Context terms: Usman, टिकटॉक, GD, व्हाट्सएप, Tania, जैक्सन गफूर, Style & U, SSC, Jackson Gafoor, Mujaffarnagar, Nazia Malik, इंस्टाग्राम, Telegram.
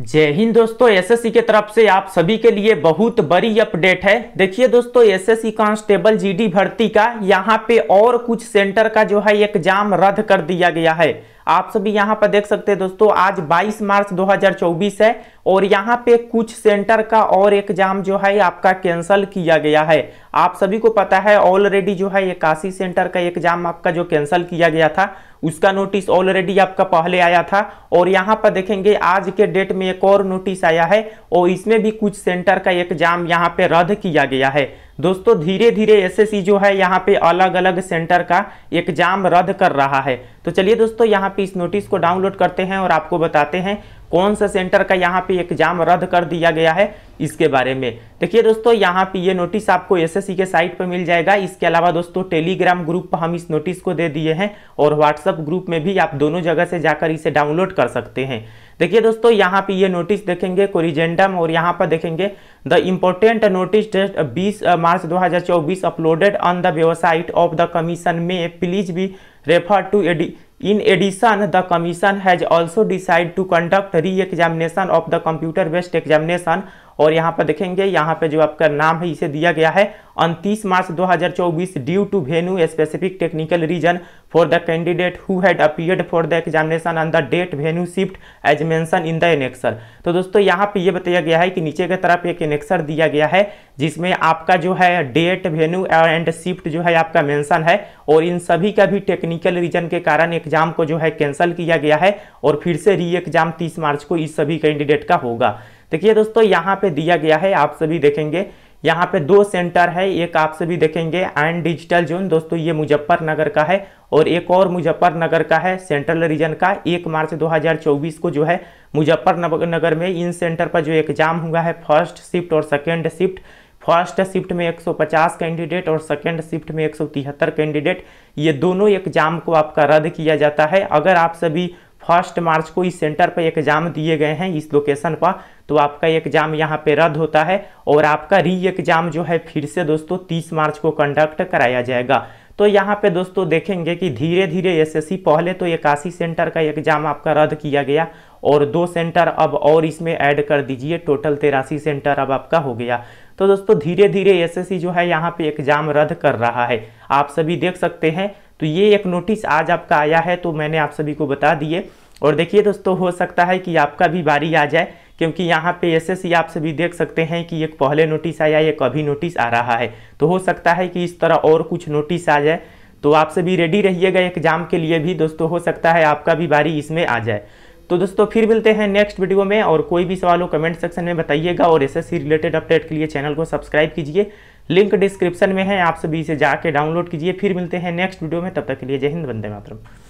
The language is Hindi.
जय हिंद दोस्तों, एसएससी के तरफ से आप सभी के लिए बहुत बड़ी अपडेट है। देखिए दोस्तों, एसएससी कांस्टेबल जीडी भर्ती का यहाँ पे और कुछ सेंटर का जो है एग्जाम रद्द कर दिया गया है। आप सभी यहाँ पर देख सकते हैं दोस्तों, आज 22 मार्च 2024 है और यहाँ पे कुछ सेंटर का और एग्जाम जो है आपका कैंसिल किया गया है। आप सभी को पता है ऑलरेडी जो है 81 सेंटर का एग्जाम आपका जो कैंसिल किया गया था उसका नोटिस ऑलरेडी आपका पहले आया था और यहाँ पर देखेंगे आज के डेट में एक और नोटिस आया है और इसमें भी कुछ सेंटर का एग्जाम यहाँ पे रद्द किया गया है। दोस्तों धीरे धीरे एसएससी जो है यहाँ पे अलग अलग सेंटर का एग्जाम रद्द कर रहा है। तो चलिए दोस्तों, यहाँ पे इस नोटिस को डाउनलोड करते हैं और आपको बताते हैं कौन सा सेंटर का यहाँ पे एग्जाम रद्द कर दिया गया है इसके बारे में। देखिए दोस्तों, यहाँ पे ये नोटिस आपको एसएससी के साइट पर मिल जाएगा। इसके अलावा दोस्तों टेलीग्राम ग्रुप पर हम इस नोटिस को दे दिए हैं और व्हाट्सएप ग्रुप में भी आप दोनों जगह से जाकर इसे डाउनलोड कर सकते हैं। देखिए दोस्तों, यहाँ पे ये नोटिस देखेंगे कोरिजेंडम और यहाँ पर देखेंगे the important notice date 20 March 2024 uploaded on the website of the commission में please be refer to In addition, the Commission has also decided to conduct re-examination of the computer-based examination। और यहाँ पर देखेंगे, यहाँ पे जो आपका नाम है इसे दिया गया है 29 March 2024 due to venue specific technical reason for the candidate who had appeared for the examination on the date venue shift as mention in the annexure. तो दोस्तों यहाँ पे ये बताया गया है कि नीचे की तरफ एक एनेक्सर दिया गया है जिसमें आपका जो है डेट वेन्यू एंड शिफ्ट जो है आपका मेंशन है और इन सभी का भी टेक्निकल रीजन के कारण एग्जाम को जो है कैंसिल किया गया है और फिर से री एग्जाम 30 मार्च को इस सभी कैंडिडेट का होगा। देखिए दोस्तों, यहाँ पे दिया गया है, आप सभी देखेंगे यहाँ पे दो सेंटर है, एक आप सभी देखेंगे एंड डिजिटल जोन दोस्तों ये मुजफ्फरनगर का है और एक और मुजफ्फरनगर का है सेंट्रल रीजन का। 1 मार्च 2024 को जो है मुजफ्फरनगर में इन सेंटर पर जो एग्जाम हुआ है फर्स्ट शिफ्ट और सेकेंड शिफ्ट। फर्स्ट शिफ्ट में 150 कैंडिडेट और सेकेंड शिफ्ट में 173 कैंडिडेट, ये दोनों एग्जाम को आपका रद्द किया जाता है। अगर आप सभी 1 मार्च को इस सेंटर पर एग्जाम दिए गए हैं इस लोकेशन पर तो आपका एग्जाम यहाँ पे रद्द होता है और आपका री एग्जाम जो है फिर से दोस्तों 30 मार्च को कंडक्ट कराया जाएगा। तो यहाँ पे दोस्तों देखेंगे कि धीरे धीरे एसएससी, पहले तो 81 सेंटर का एग्जाम आपका रद्द किया गया और 2 सेंटर अब और इसमें ऐड कर दीजिए, टोटल 83 सेंटर अब आपका हो गया। तो दोस्तों धीरे धीरे एसएससी जो है यहाँ पे एग्जाम रद्द कर रहा है, आप सभी देख सकते हैं। तो ये एक नोटिस आज आपका आया है तो मैंने आप सभी को बता दिए। और देखिए दोस्तों, हो सकता है कि आपका भी बारी आ जाए क्योंकि यहाँ पे एसएससी आप सभी देख सकते हैं कि एक पहले नोटिस आया, एक अभी नोटिस आ रहा है। तो हो सकता है कि इस तरह और कुछ नोटिस आ जाए, तो आप सभी रेडी रहिएगा एग्जाम के लिए भी दोस्तों, हो सकता है आपका भी बारी इसमें आ जाए। तो दोस्तों फिर मिलते हैं नेक्स्ट वीडियो में और कोई भी सवाल हो कमेंट सेक्शन में बताइएगा और एसएससी रिलेटेड अपडेट के लिए चैनल को सब्सक्राइब कीजिए, लिंक डिस्क्रिप्शन में है, आप सभी इसे जाके डाउनलोड कीजिए। फिर मिलते हैं नेक्स्ट वीडियो में, तब तक के लिए जय हिंद, वंदे मातरम।